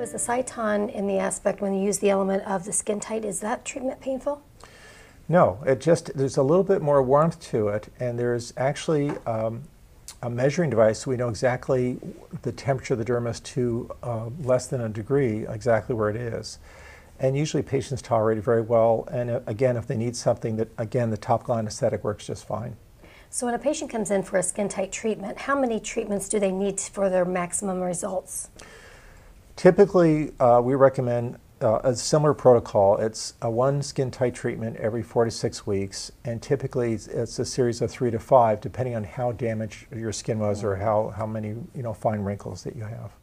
Was the Sciton in the aspect when you use the element of the SkinTyte, is that treatment painful? No, it just, there's a little bit more warmth to it, and there's actually a measuring device, so we know exactly the temperature of the dermis to less than a degree, exactly where it is. And usually patients tolerate it very well, and again, if they need something, that again, the topical anesthetic works just fine. So when a patient comes in for a SkinTyte treatment, how many treatments do they need for their maximum results? Typically, we recommend a similar protocol. It's a one SkinTyte treatment every 4 to 6 weeks, and typically it's a series of 3 to 5, depending on how damaged your skin was or how many fine wrinkles that you have.